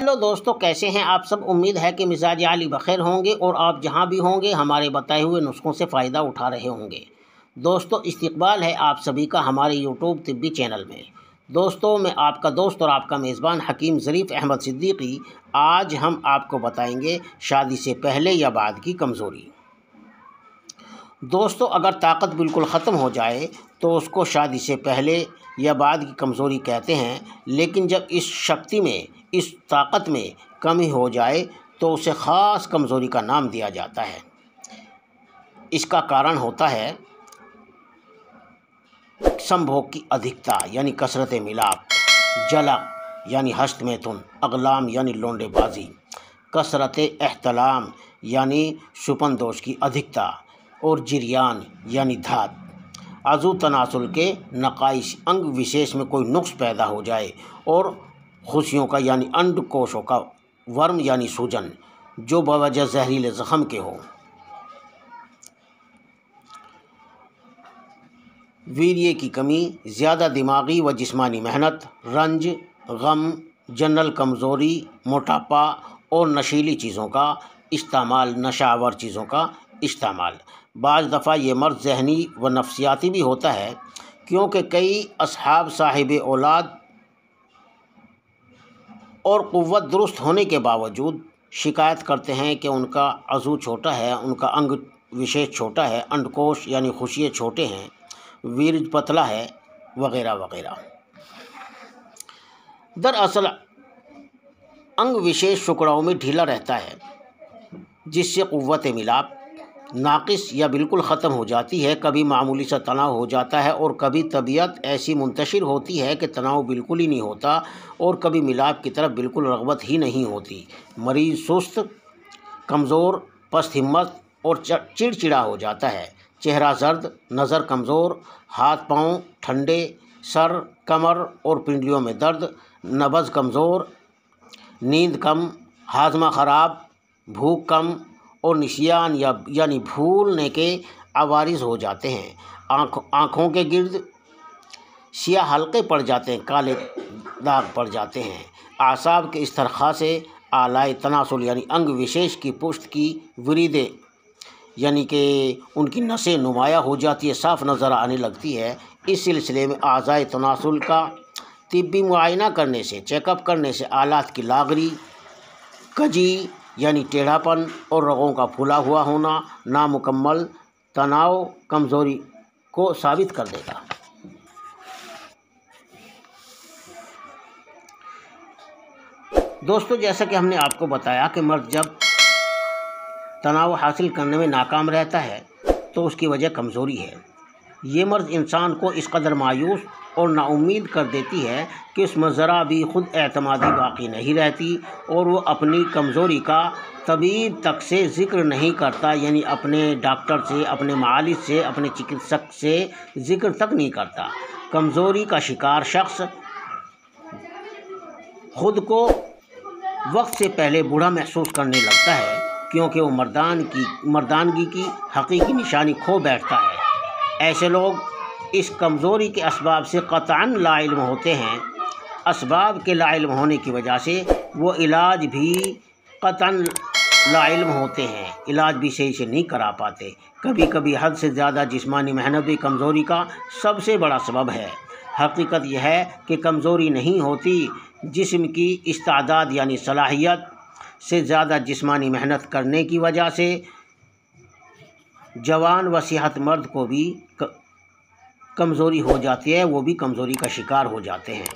Hello दोस्तों, कैसे हैं आप सब। उम्मीद है कि मिजाज आली बखैर होंगे और आप जहां भी होंगे हमारे बताए हुए नुस्खों से फ़ायदा उठा रहे होंगे। दोस्तों, इस्तकबाल है आप सभी का हमारे यूट्यूब तिब्बी चैनल में। दोस्तों, मैं आपका दोस्त और आपका मेज़बान हकीम ज़रीफ़ अहमद सिद्दीकी। आज हम आपको बताएंगे शादी से पहले या बाद की कमज़ोरी। दोस्तों, अगर ताकत बिल्कुल ख़त्म हो जाए तो उसको शादी से पहले या बाद की कमज़ोरी कहते हैं, लेकिन जब इस शक्ति में, इस ताकत में कमी हो जाए तो उसे ख़ास कमज़ोरी का नाम दिया जाता है। इसका कारण होता है संभोग की अधिकता यानी कसरत मिलाप, जलक यानी हस्त मैथुन, अगलाम यानी लोंडेबाजी, कसरत एहतलाम यानी शुपनदोष की अधिकता और जिरियान यानी धात। आज़ू तनासुल के नकाइश अंग विशेष में कोई नुक्स पैदा हो जाए और खुशियों का यानी अंडकोशों का वर्म यानी सूजन जो बवजह जहरीले ज़ख़म के हो, वीर्य की कमी, ज़्यादा दिमागी व जिस्मानी मेहनत, रंज, गम, जनरल कमज़ोरी, मोटापा और नशीली चीज़ों का इस्तेमाल, नशावर चीज़ों का इस्तेमाल। बाज़ दफ़ा ये मर्द जहनी व नफसियाती भी होता है, क्योंकि कई असहाब साहिब औलाद और क़ुव्वत दुरुस्त होने के बावजूद शिकायत करते हैं कि उनका अज़ू छोटा है, उनका अंग विशेष छोटा है, अंडकोश यानी खुशिये छोटे हैं, वीर्ज पतला है, वगैरह वगैरह। दरअसल अंग विशेष शुक्राओं में ढीला रहता है, जिससे क़ुव्वत मिलाप नाक़िस या बिल्कुल ख़त्म हो जाती है। कभी मामूली सा तनाव हो जाता है और कभी तबीयत ऐसी मुंतशिर होती है कि तनाव बिल्कुल ही नहीं होता और कभी मिलाप की तरफ बिल्कुल रग़बत ही नहीं होती। मरीज़ सुस्त, कमज़ोर, पस्त हिम्मत और चिड़चिड़ा हो जाता है। चेहरा जर्द, नज़र कमज़ोर, हाथ पाँव ठंडे, सर, कमर और पिंडियों में दर्द, नब्ज़ कमज़ोर, नींद कम, हाजमा ख़राब, भूख कम और निशियान यानी भूलने के आवारिज हो जाते हैं। आँखों के गिर्द सियाह हल्के पड़ जाते हैं, काले दाग पड़ जाते हैं। आसाब के इस तरह से आलाए तनासुल यानी अंग विशेष की पुष्ट की वरीदे यानी कि उनकी नसें नुमायाँ हो जाती है, साफ नज़र आने लगती है। इस सिलसिले में आज़ाए तनासुल का तिब्बी मुआयना करने से, चेकअप करने से आलात की लागरी, कजी यानी टेढ़ापन और रगों का फूला हुआ होना, नामुकम्मल तनाव कमज़ोरी को साबित कर देगा। दोस्तों, जैसा कि हमने आपको बताया कि मर्द जब तनाव हासिल करने में नाकाम रहता है तो उसकी वजह कमज़ोरी है। ये मर्ज़ इंसान को इस कदर मायूस और नाउम्मीद कर देती है कि उसमें ज़रा भी खुद एतमादी बाकी नहीं रहती और वो अपनी कमज़ोरी का तबीब तक से ज़िक्र नहीं करता, यानी अपने डॉक्टर से, अपने मालिज से, अपने चिकित्सक से ज़िक्र तक नहीं करता। कमज़ोरी का शिकार शख्स ख़ुद को वक्त से पहले बूढ़ा महसूस करने लगता है, क्योंकि वो मर्दानगी की हकीकी निशानी खो बैठता है। ऐसे लोग इस कमज़ोरी के असबाब से क़तअन लाइल्म होते हैं। असबाब के लाइल्म होने की वजह से वो इलाज भी क़तअन लाइल्म होते हैं, इलाज भी सही से नहीं करा पाते। कभी कभी हद से ज़्यादा जिस्मानी मेहनत भी कमज़ोरी का सबसे बड़ा सबब है। हकीकत यह है कि कमज़ोरी नहीं होती, जिस्म की इस्तादाद यानी सलाहियत से ज़्यादा जिस्मानी मेहनत करने की वजह से जवान व सेहतमंद को भी कमज़ोरी हो जाती है, वो भी कमज़ोरी का शिकार हो जाते हैं।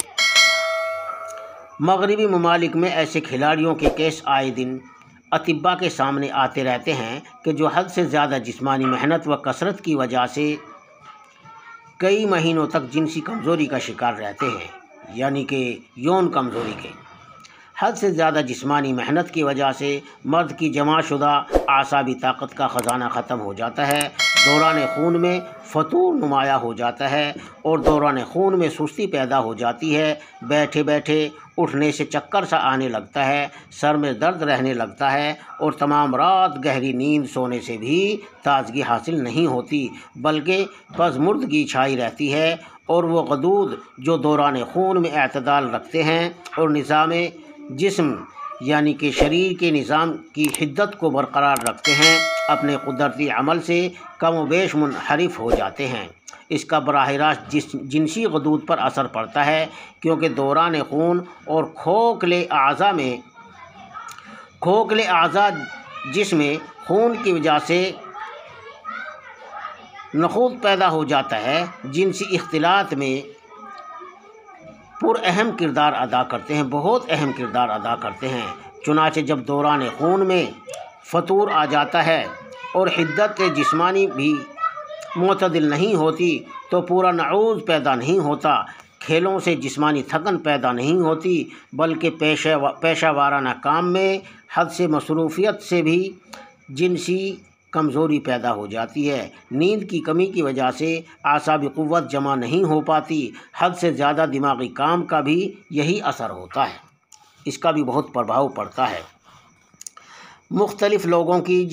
मगरिबी ममालिक में ऐसे खिलाड़ियों के केस आए दिन अतिब्बा के सामने आते रहते हैं कि जो हद से ज़्यादा जिस्मानी मेहनत व कसरत की वजह से कई महीनों तक जिनसी कमज़ोरी का शिकार रहते हैं, यानी कि यौन कमज़ोरी के। हद से ज़्यादा जिस्मानी मेहनत की वजह से मर्द की जमाशुदा आसाबी ताकत का ख़जाना ख़त्म हो जाता है, दौरान खून में फतूर नुमाया हो जाता है और दौरान खून में सुस्ती पैदा हो जाती है। बैठे बैठे उठने से चक्कर सा आने लगता है, सर में दर्द रहने लगता है और तमाम रात गहरी नींद सोने से भी ताजगी हासिल नहीं होती, बल्कि पज़मुर्दगी छाई रहती है। और वो गदूद जो दौरान खून में अतदाल रखते हैं और निज़ाम जिस्म यानी कि शरीर के निज़ाम की शिद्दत को बरकरार रखते हैं, अपने कुदरती अमल से कम व बेश मुनहरिफ हो जाते हैं। इसका बराह रास्त जिनसी गदूद पर असर पड़ता है, क्योंकि दौरान खून और खोखले अज़ा जिसमें खून की वजह से नखूद पैदा हो जाता है, जिनसी इख्तिलात में पुरअहम किरदार अदा करते हैं, बहुत अहम किरदार अदा करते हैं। चुनाचे जब दौरान खून में फतूर आ जाता है और हिद्दत जिस्मानी भी मतदिल नहीं होती तो पूरा नऊज़ पैदा नहीं होता। खेलों से जिस्मानी थकन पैदा नहीं होती, बल्कि पेशा वाराना काम में हद से मसरूफियत से भी जिनसी कमज़ोरी पैदा हो जाती है। नींद की कमी की वजह से आसाबी क़ुव्वत जमा नहीं हो पाती। हद से ज़्यादा दिमागी काम का भी यही असर होता है, इसका भी बहुत प्रभाव पड़ता है। मुख्तलिफ़ लोगों की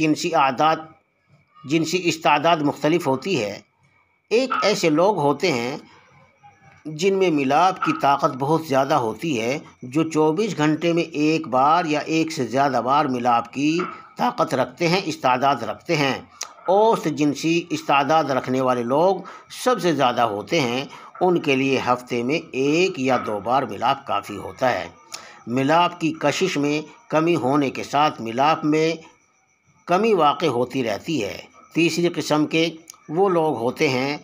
जिनसी इस्तादाद मुख्तलिफ़ होती है। एक ऐसे लोग होते हैं जिनमें मिलाप की ताकत बहुत ज़्यादा होती है, जो 24 घंटे में एक बार या एक से ज़्यादा बार मिलाप की ताकत रखते हैं, इस्तादाद रखते हैं। औसत जिनसी इस्तादाद रखने वाले लोग सबसे ज़्यादा होते हैं, उनके लिए हफ्ते में एक या दो बार मिलाप काफ़ी होता है। मिलाप की कशिश में कमी होने के साथ मिलाप में कमी वाक़ होती रहती है। तीसरी किस्म के वो लोग होते हैं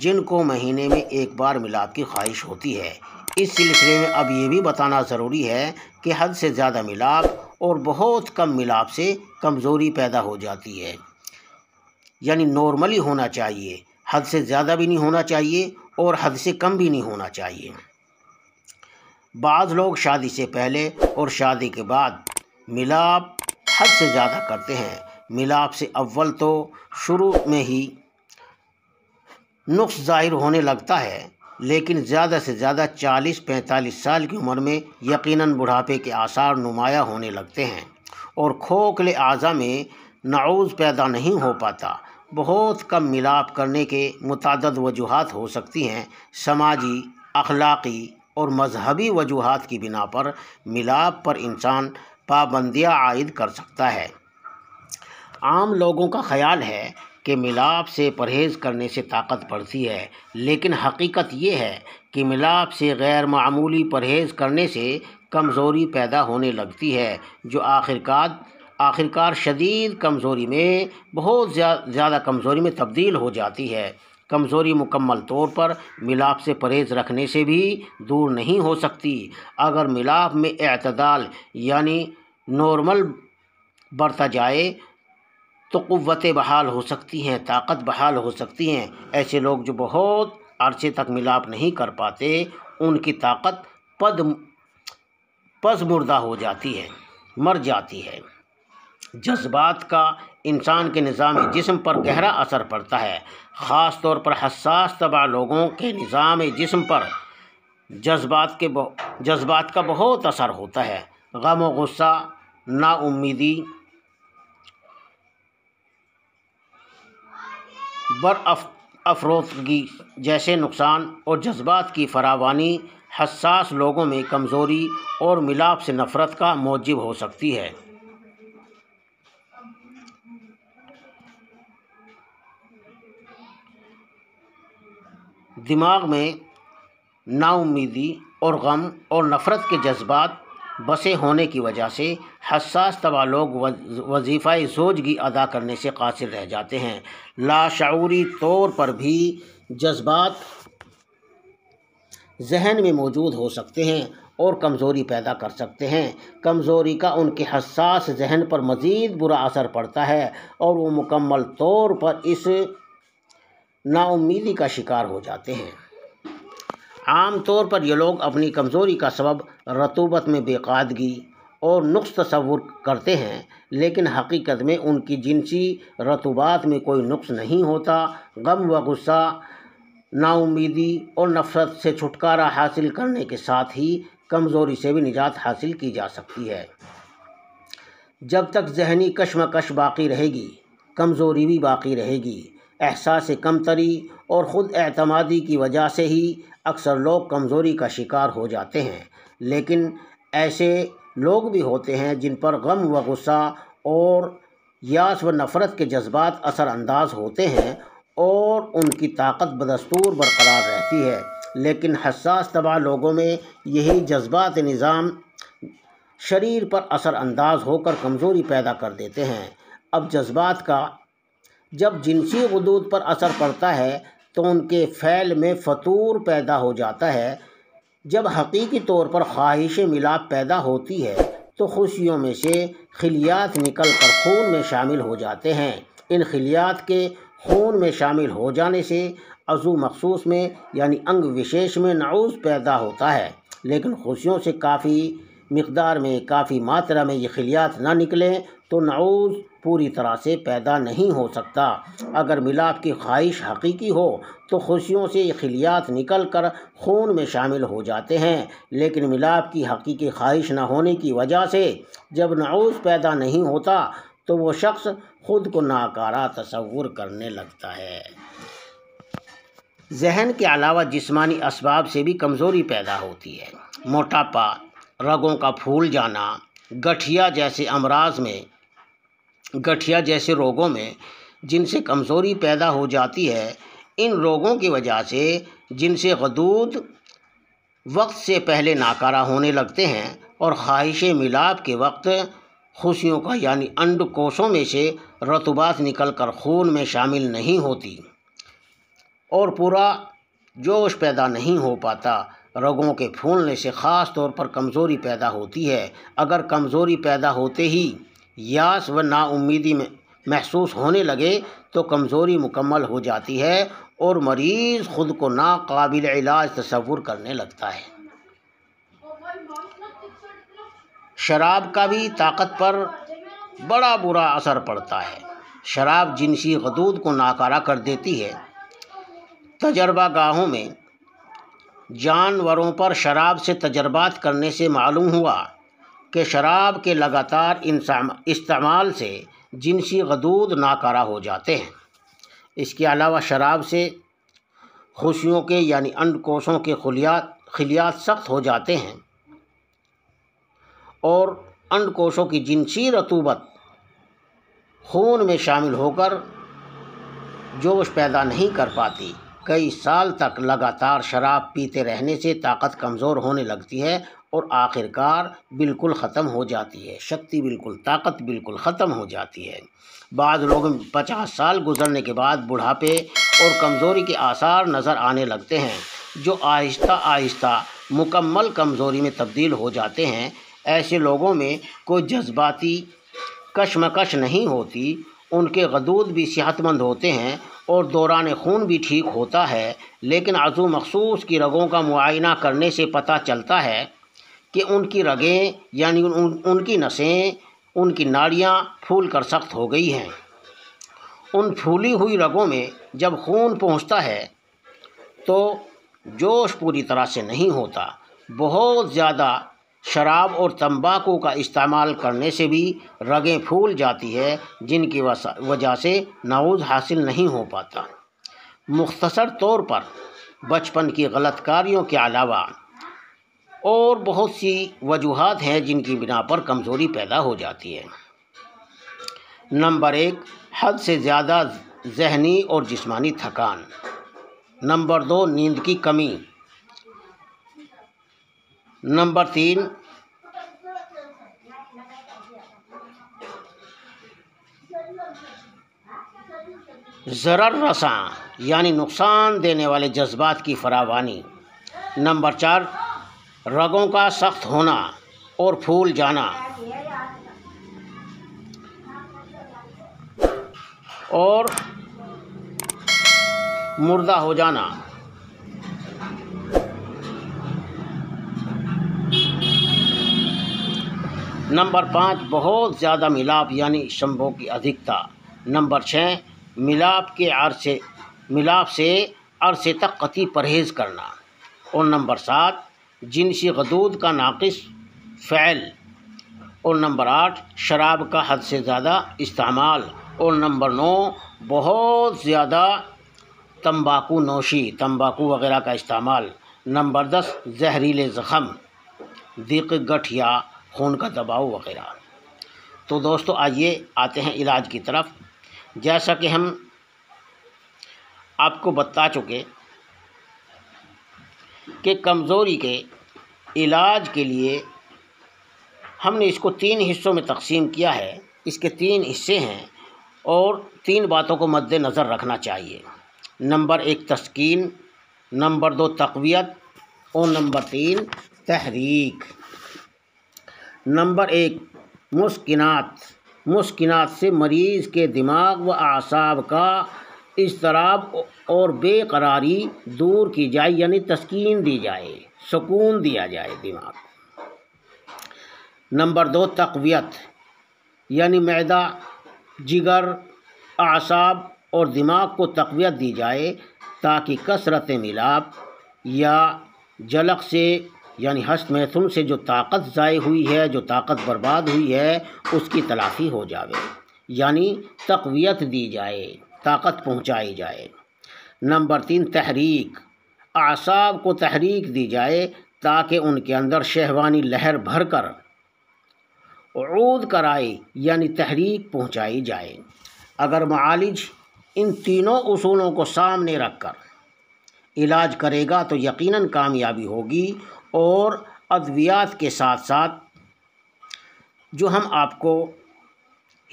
जिनको महीने में एक बार मिलाप की ख्वाहिश होती है। इस सिलसिले में अब ये भी बताना ज़रूरी है कि हद से ज़्यादा मिलाप और बहुत कम मिलाप से कमज़ोरी पैदा हो जाती है, यानी नॉर्मली होना चाहिए। हद से ज़्यादा भी नहीं होना चाहिए और हद से कम भी नहीं होना चाहिए। बाज़ लोग शादी से पहले और शादी के बाद मिलाप हद से ज़्यादा करते हैं। मिलाप से अव्वल तो शुरू में ही नुक्स ज़ाहिर होने लगता है, लेकिन ज़्यादा से ज़्यादा 40-45 साल की उम्र में यकीनन बुढ़ापे के आसार नुमाया होने लगते हैं और खोखले आज़ा में नऊज़ पैदा नहीं हो पाता। बहुत कम मिलाप करने के मुतादद वजूहात हो सकती हैं। समाजी, अखलाकी और मजहबी वजूहात की बिना पर मिलाप पर इंसान पाबंदियाँ आयद कर सकता है। आम लोगों का ख्याल है कि मिलाप से परहेज़ करने से ताकत बढ़ती है, लेकिन हकीकत यह है कि मिलाप से गैर मामूली परहेज़ करने से कमज़ोरी पैदा होने लगती है, जो आखिरकार शदीद कमज़ोरी में बहुत ज़्यादा कमज़ोरी में तब्दील हो जाती है। कमज़ोरी मुकम्मल तौर पर मिलाप से परहेज़ रखने से भी दूर नहीं हो सकती। अगर मिलाप में एतदाल यानी नॉर्मल बरता जाए तो क़ुव्वतें बहाल हो सकती हैं, ताकत बहाल हो सकती हैं। ऐसे लोग जो बहुत अरसे तक मिलाप नहीं कर पाते, उनकी ताकत पस मुर्दा हो जाती है, मर जाती है। जज्बात का इंसान के निज़ाम जिस्म पर गहरा असर पड़ता है। ख़ास तौर पर हसास तबा लोगों के निज़ाम जिस्म पर जज्बात का बहुत असर होता है। गम व गुस्सा, नाउम्मीदी, बरअफ़रोतगी जैसे नुकसान और जज्बात की फरावानी हसास लोगों में कमज़ोरी और मिलाप से नफ़रत का मौजिब हो सकती है। दिमाग में नाउम्मीदी और गम और नफ़रत के जज्बात बसे होने की वजह से हसास तबा लोग वजीफ़ाए ज़ोजगी अदा करने से क़ासिर रह जाते हैं। लाशऊरी तौर पर भी जज्बात जहन में मौजूद हो सकते हैं और कमज़ोरी पैदा कर सकते हैं। कमज़ोरी का उनके हसास जहन पर मज़ीद बुरा असर पड़ता है और वो मुकम्मल तौर पर इस नाउम्मीदी का शिकार हो जाते हैं। आम तौर पर ये लोग अपनी कमज़ोरी का सबब रतूबत में बेक़ादगी और नुक्स तस्वुर करते हैं, लेकिन हकीकत में उनकी जिनसी रतूबात में कोई नुक्स नहीं होता। गम व गुस्सा, नाउम्मीदी और नफ़रत से छुटकारा हासिल करने के साथ ही कमज़ोरी से भी निजात हासिल की जा सकती है। जब तक जहनी कशमकश बाकी रहेगी, कमज़ोरी भी बाकी रहेगी। एहसास कमतरी और ख़ुद एतमादी की वजह से ही अक्सर लोग कमज़ोरी का शिकार हो जाते हैं, लेकिन ऐसे लोग भी होते हैं जिन पर गम व गुस्सा और यास व नफ़रत के जज्बात असरानंदाज होते हैं और उनकी ताकत बदस्तूर बरकरार रहती है, लेकिन हसास तबाह लोगों में यही जज्बात निज़ाम शरीर पर असरानंदाज होकर कमज़ोरी पैदा कर देते हैं। अब जज्बात का जब जिनसी हुदूद पर असर पड़ता है तो उनके फ़ैल में फतूर पैदा हो जाता है। जब हकीकी तौर पर ख्वाहिश मिलाप पैदा होती है तो खुशियों में से खिलियात निकल कर खून में शामिल हो जाते हैं। इन खिलियात के खून में शामिल हो जाने से अज़ू मखसूस में यानी अंग विशेष में नऊज़ पैदा होता है, लेकिन खुशियों से काफ़ी मात्रा में ये खिलियात ना निकलें तो नऊज़ पूरी तरह से पैदा नहीं हो सकता। अगर मिलाप की ख्वाहिश हकीकी हो तो खुशियों से ये खिलियात निकल कर खून में शामिल हो जाते हैं, लेकिन मिलाप की हकीकी ख्वाहिश ना होने की वजह से जब नऊज़ पैदा नहीं होता तो वो शख्स ख़ुद को नाकारा तस्वुर करने लगता है। जहन के अलावा जिस्मानी असबाब से भी कमज़ोरी पैदा होती है। मोटापा, रगों का फूल जाना, गठिया जैसे रोगों में जिनसे कमज़ोरी पैदा हो जाती है, इन रोगों की वजह से जिनसे गदूद वक्त से पहले नाकारा होने लगते हैं और ख्वाहिश मिलाप के वक्त खुशियों का यानी अंडकोशों में से रतुबात निकल कर खून में शामिल नहीं होती और पूरा जोश पैदा नहीं हो पाता। रगों के फूलने से ख़ास तौर पर कमज़ोरी पैदा होती है। अगर कमज़ोरी पैदा होते ही यास व नाउम्मीदी में महसूस होने लगे तो कमज़ोरी मुकम्मल हो जाती है और मरीज़ ख़ुद को नाकाबिल इलाज तस्वुर करने लगता है। शराब का भी ताकत पर बड़ा बुरा असर पड़ता है। शराब जिनसी हदूद को नाकारा कर देती है। तजर्बा गाहों में जानवरों पर शराब से तजर्बात करने से मालूम हुआ कि शराब के लगातार इस्तेमाल से जिनसी गदूद नाकारा हो जाते हैं। इसके अलावा शराब से खुशियों के यानी अंडकोशों के खिलियात सख्त हो जाते हैं और अंडकोशों की जिनसी रतूबत खून में शामिल होकर जोश पैदा नहीं कर पाती। कई साल तक लगातार शराब पीते रहने से ताकत कमज़ोर होने लगती है और आखिरकार बिल्कुल ख़त्म हो जाती है। शक्ति बिल्कुल, ताकत बिल्कुल ख़त्म हो जाती है। बाद लोगों में 50 साल गुजरने के बाद बुढ़ापे और कमज़ोरी के आसार नज़र आने लगते हैं, जो आहिस्ता आहिस्ता मुकम्मल कमज़ोरी में तब्दील हो जाते हैं। ऐसे लोगों में कोई जज्बाती कशमकश नहीं होती, उनके गदूद भी सेहतमंद होते हैं और दौरान खून भी ठीक होता है, लेकिन अज़ू मखसूस की रगों का मुआयना करने से पता चलता है कि उनकी रगें यानी उनकी नसें, उनकी नाड़ियाँ फूल कर सख्त हो गई हैं। उन फूली हुई रगों में जब खून पहुँचता है तो जोश पूरी तरह से नहीं होता। बहुत ज़्यादा शराब और तंबाकू का इस्तेमाल करने से भी रगें फूल जाती है, जिनकी वजह से नऊज़ हासिल नहीं हो पाता। मुख्तसर तौर पर बचपन की गलत कारियों के अलावा और बहुत सी वजूहात हैं जिनकी बिना पर कमज़ोरी पैदा हो जाती है। नंबर 1, हद से ज़्यादा जहनी और जिस्मानी थकान। नंबर 2, नींद की कमी। नंबर 3, ज़रर रसां यानी नुकसान देने वाले जज्बात की फरावानी। नंबर 4, रगों का सख्त होना और फूल जाना। और मुर्दा हो जाना। नंबर 5, बहुत ज़्यादा मिलाप यानी शंभों की अधिकता। नंबर 6, मिलाप से अरसे तक कतई परहेज़ करना। और नंबर 7, जिनसी गदूद का नाक़िस फ़ैल। और नंबर 8, शराब का हद से ज़्यादा इस्तेमाल। और नंबर 9, बहुत ज़्यादा तंबाकू नोशी, तंबाकू वग़ैरह का इस्तेमाल। नंबर 10, जहरीले ज़ख़म, दिक़, गठिया, खून का दबाव वगैरह। तो दोस्तों आइए आते हैं इलाज की तरफ। जैसा कि हम आपको बता चुके कि कमज़ोरी के इलाज के लिए हमने इसको 3 हिस्सों में तकसीम किया है। इसके 3 हिस्से हैं और 3 बातों को मद्देनज़र रखना चाहिए। नंबर 1 तस्कीन, नंबर 2 तक़वियत और नंबर 3 तहरीक। नंबर 1 मुस्किनात से मरीज़ के दिमाग व आसाब का इज़्तिराब और बेकरारी दूर की जाए, यानी तस्कीन दी जाए, सुकून दिया जाए दिमाग। नंबर 2 तक़वियत, यानी मैदा, जिगर, आसाब और दिमाग को तक़वियत दी जाए ताकि कसरत मिलाप या जलक से यानी हस्त मैथुन से जो ताकत ज़ाय हुई है, जो ताकत बर्बाद हुई है, उसकी तलाफ़ी हो जावे, यानी तक़वियत दी जाए, ताकत पहुँचाई जाए। नंबर 3 तहरीक, आसाब को तहरीक दी जाए ताकि उनके अंदर शहवानी लहर भर कर उऊद कराए, यानी तहरीक पहुँचाई जाए। अगर मालिज इन तीनों उसूलों को सामने रखकर इलाज करेगा तो यकीनन कामयाबी होगी। और अद्वियात के साथ साथ जो हम आपको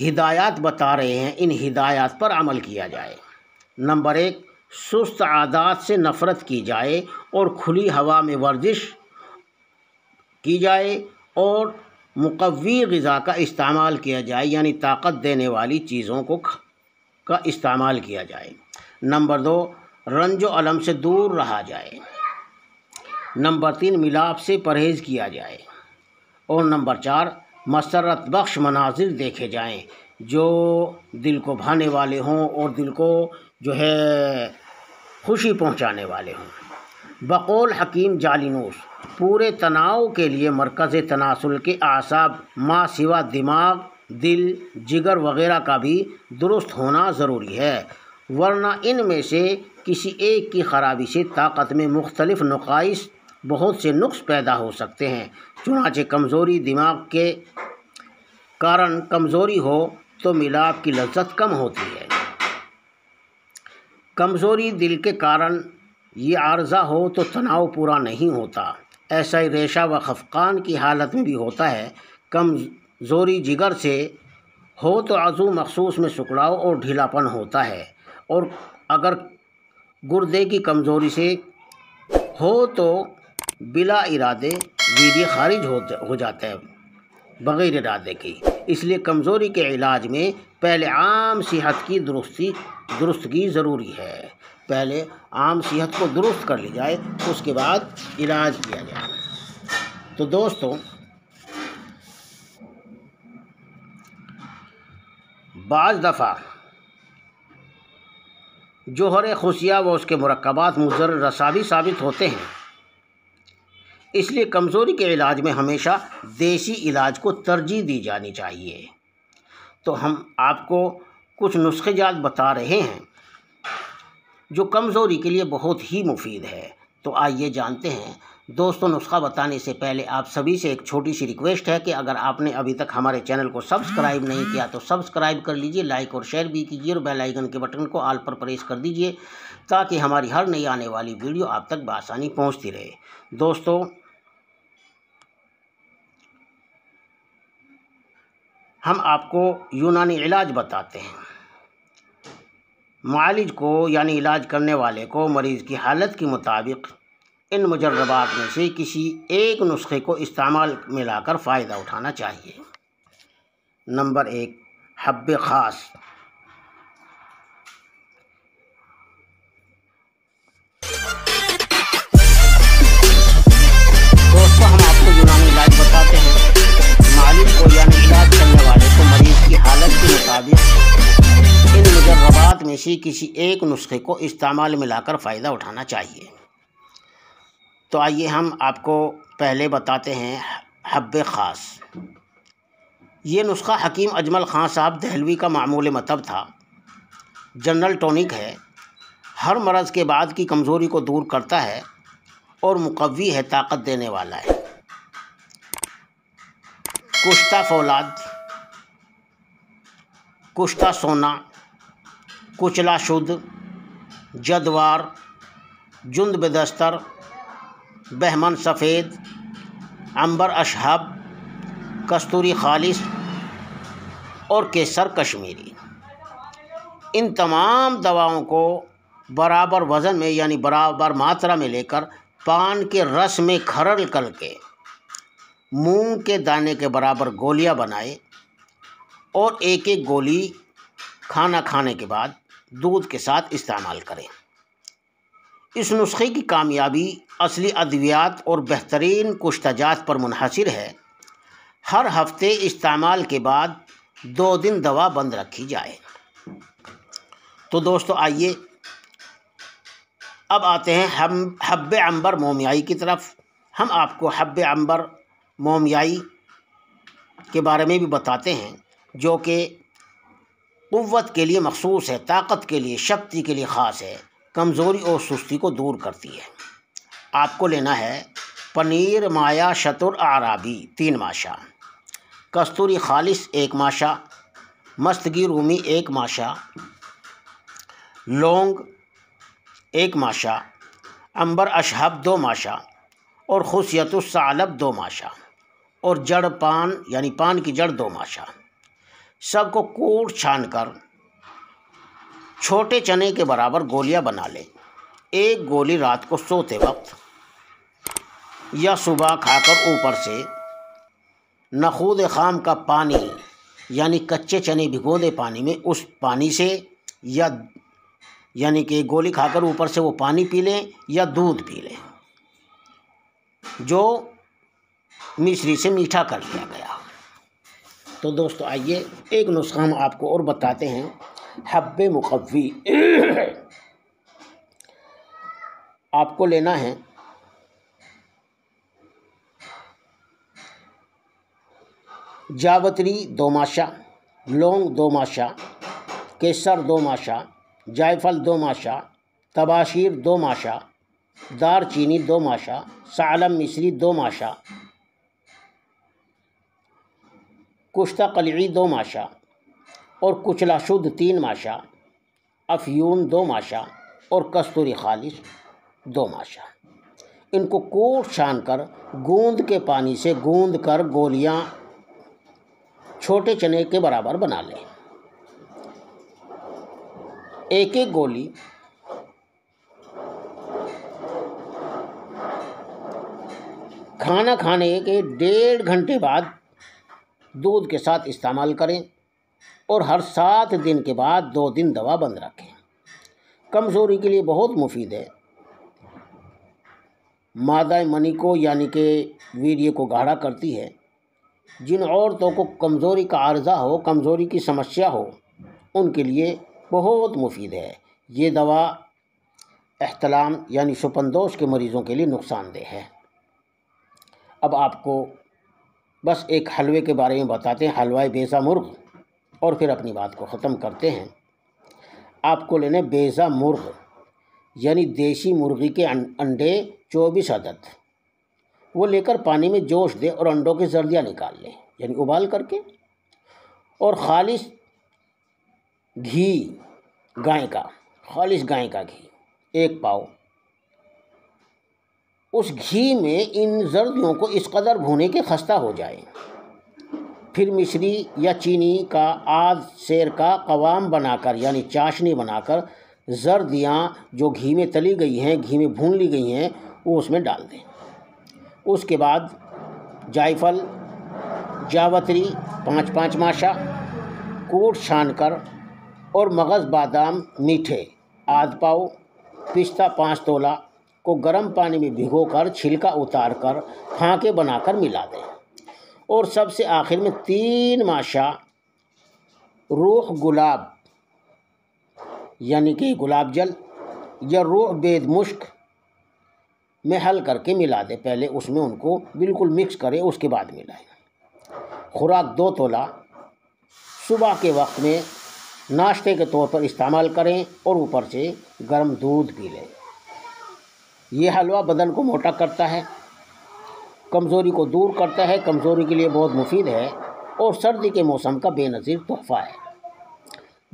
हिदायत बता रहे हैं, इन हिदायत पर अमल किया जाए। नंबर 1 सुस्त आदात से नफ़रत की जाए और खुली हवा में वर्जिश की जाए और मुक़व्वी ग़िज़ा का इस्तेमाल किया जाए, यानी ताकत देने वाली चीज़ों को का इस्तेमाल किया जाए। नंबर 2 रंजो अलम से दूर रहा जाए। नंबर 3 मिलाप से परहेज़ किया जाए। और नंबर 4 मसरत बख्श मनाजिर देखे जाएं जो दिल को भाने वाले हों और दिल को जो है खुशी पहुंचाने वाले हों। बकौल हकीम जालिनोस पूरे तनाव के लिए मरकज़ तनासुल के आसाब माँ सिवा दिमाग, दिल, जिगर वग़ैरह का भी दुरुस्त होना ज़रूरी है, वरना इनमें से किसी एक की ख़राबी से ताकत में मुख्तलिफ नुकाइस, बहुत से नुक्स पैदा हो सकते हैं। चुनाचे कमज़ोरी दिमाग के कारण कमज़ोरी हो तो मिलाप की लज्जत कम होती है। कमज़ोरी दिल के कारण ये आर्जा हो तो तनाव पूरा नहीं होता, ऐसा ही रेशा व खफकान की हालत में भी होता है। कमज़ोरी जिगर से हो तो आज़ू मखसूस में सुकड़ाव और ढीलापन होता है। और अगर गुर्दे की कमज़ोरी से हो तो बिला इरादे वीर्य खारिज हो जाता है बग़ैर इरादे की। इसलिए कमज़ोरी के इलाज में पहले आम सेहत की दुरुस्तगी ज़रूरी है। पहले आम सेहत को दुरुस्त कर ली जाए, उसके बाद इलाज किया जाए। तो दोस्तों बाज़ दफ़ा जोहर खुशिया व उसके मरकबात मुज़र रसा भी साबित होते हैं, इसलिए कमज़ोरी के इलाज में हमेशा देसी इलाज को तरजीह दी जानी चाहिए। तो हम आपको कुछ नुस्खे जात बता रहे हैं जो कमज़ोरी के लिए बहुत ही मुफीद है। तो आइए जानते हैं दोस्तों। नुस्खा बताने से पहले आप सभी से एक छोटी सी रिक्वेस्ट है कि अगर आपने अभी तक हमारे चैनल को सब्सक्राइब नहीं किया तो सब्सक्राइब कर लीजिए, लाइक और शेयर भी कीजिए और बेल आइकन के बटन को ऑल पर प्रेस कर दीजिए ताकि हमारी हर नई आने वाली वीडियो आप तक बआसानी पहुंचती रहे। दोस्तों हम आपको यूनानी इलाज बताते हैं। मालिज को यानी इलाज करने वाले को मरीज़ की हालत के मुताबिक इन मुजरबात में से किसी एक नुस्खे को इस्तेमाल में लाकर फ़ायदा उठाना चाहिए। नंबर 1 हब्बे ख़ास, दोस्तों हम आपको यूनानी इलाज बताते हैं। मालिज को यानी इलाज करने वाले को मरीज़ की हालत के मुताबिक इन मुजरबात में से किसी एक नुस्खे को इस्तेमाल में लाकर फ़ायदा उठाना चाहिए। तो आइए हम आपको पहले बताते हैं हब्बे ख़ास। ये नुस्खा हकीम अजमल खां साहब दहलवी का मामूल मतब था। जनरल टॉनिक है, हर मर्ज़ के बाद की कमज़ोरी को दूर करता है और मुक़व्वी है, ताकत देने वाला है। कुश्ता फौलाद, कुश्ता सोना, कुचला शुद्ध, जदवार, जुंद बेदस्तर, बहमन सफ़ेद, अंबर अशहब, कस्तूरी खालिस और केसर कश्मीरी। इन तमाम दवाओं को बराबर वज़न में यानी बराबर मात्रा में लेकर पान के रस में खरल करके मूंग के दाने के बराबर गोलियां बनाए और एक एक गोली खाना खाने के बाद दूध के साथ इस्तेमाल करें। इस नुस्खे की कामयाबी असली अद्वियात और बेहतरीन कुश्ताजात पर मुनहसिर है। हर हफ्ते इस्तेमाल के बाद 2 दिन दवा बंद रखी जाए। तो दोस्तों आइए अब आते हैं हम हब्बे अंबर मोमियाई की तरफ। हम आपको हब्बे अंबर मोमियाई के बारे में भी बताते हैं जो कि क़ुव्वत के लिए मखसूस है, ताकत के लिए, शक्ति के लिए ख़ास है, कमज़ोरी और सुस्ती को दूर करती है। आपको लेना है पनीर माया शतुर आराबी 3 माशा, कस्तूरी खालिस 1 माशा, मस्तगी रूमी 1 माशा, लौंग 1 माशा, अंबर अशहब 2 माशा और खुशियतुस सालब 2 माशा और जड़ पान यानी पान की जड़ 2 माशा। सबको कूट छान कर छोटे चने के बराबर गोलियां बना लें। एक गोली रात को सोते वक्त या सुबह खाकर ऊपर से नखूद खाम का पानी यानी कच्चे चने भिगो दे पानी में, उस पानी से या यानी कि गोली खाकर ऊपर से वो पानी पी लें या दूध पी लें जो मिश्री से मीठा कर लिया गया। तो दोस्तों आइए एक नुस्खा हम आपको और बताते हैं, हब्बे मुकव्वी। आपको लेना है जावत्री 2 माशा, लौंग 2 माशा, केसर 2 माशा, जायफल 2 माशा, तबाशीर 2 माशा, दारचीनी 2 माशा, सालम मिश्री 2 माशा, कुश्ता कलई 2 माशा और कुचला शुद्ध 3 माशा, अफ्यून 2 माशा और कस्तूरी खालिश 2 माशा। इनको कोट छान कर गूंद के पानी से गूंद कर गोलियां छोटे चने के बराबर बना लें। एक एक गोली खाना खाने के 1.5 घंटे बाद दूध के साथ इस्तेमाल करें और हर 7 दिन के बाद 2 दिन दवा बंद रखें। कमज़ोरी के लिए बहुत मुफीद है। मादा मनी को यानी कि वीर्य को गाढ़ा करती है। जिन औरतों को कमज़ोरी का आर्जा हो, कमज़ोरी की समस्या हो, उनके लिए बहुत मुफीद है। ये दवा एहतलाम यानी सुपनदोष के मरीज़ों के लिए नुकसानदेह है। अब आपको बस एक हलवे के बारे में बताते हैं, हलवाई बेज़ा मुर्ग, और फिर अपनी बात को ख़त्म करते हैं। आपको लेने बेज़ा मुर्ग यानी देसी मुर्गी के अंडे 24 अदद। वो लेकर पानी में जोश दें और अंडों की जर्दियाँ निकाल लें यानी उबाल करके, और खालिश घी गाय का, खालिश गाय का घी 1 पाव, उस घी में इन जर्दियों को इस कदर भूने के खस्ता हो जाए। फिर मिश्री या चीनी का आध सेर का कवाम बनाकर यानी चाशनी बनाकर जर्दियाँ जो घी में तली गई हैं, घी में भून ली गई हैं, वो उसमें डाल दें। उसके बाद जायफल जावत्री 5-5 माशा कूट छान कर और मगज़ बादाम मीठे 1/2 पाव, पिस्ता 5 तोला को गर्म पानी में भिगोकर छिलका उतारकर फाँके बनाकर मिला दें। और सबसे आखिर में 3 माशा रूह गुलाब यानी कि गुलाब जल या रूह बेद मुश्क में हल करके मिला दें। पहले उसमें उनको बिल्कुल मिक्स करें, उसके बाद मिलाएं। खुराक 2 तोला सुबह के वक्त में नाश्ते के तौर पर इस्तेमाल करें और ऊपर से गर्म दूध पी लें। यह हलवा बदन को मोटा करता है, कमज़ोरी को दूर करता है, कमज़ोरी के लिए बहुत मुफीद है और सर्दी के मौसम का बेनज़ीर तोहफ़ा है।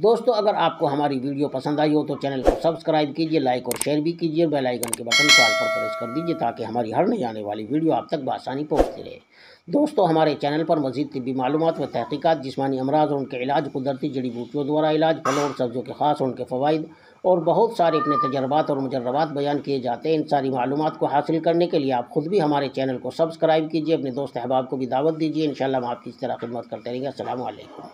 दोस्तों, अगर आपको हमारी वीडियो पसंद आई हो तो चैनल को सब्सक्राइब कीजिए, लाइक और शेयर भी कीजिए, बेल आइकन के बटन को ऑल पर प्रेस कर दीजिए ताकि हमारी हर नई आने वाली वीडियो आप तक बआसानी पहुँचती रहे। दोस्तों, हमारे चैनल पर मज़ीद तिब्बी मालूमात व तहक़ीक़ात, जिस्मानी अमराज और उनके इलाज, कुदरती जड़ी बूटियों द्वारा इलाज, फलों और सब्ज़ों के ख़ास उनके फ़वाइद और बहुत सारे अपने तजर्बात और मुजर्रबात बयान किए जाते हैं। इन सारी मालूमात को हासिल करने के लिए आप ख़ुद भी हमारे चैनल को सब्सक्राइब कीजिए, अपने दोस्त अहबाब को भी दावत दीजिए। इंशाअल्लाह हम आपकी इस तरह खिदमत करते रहेंगे। अस्सलामु अलैकुम।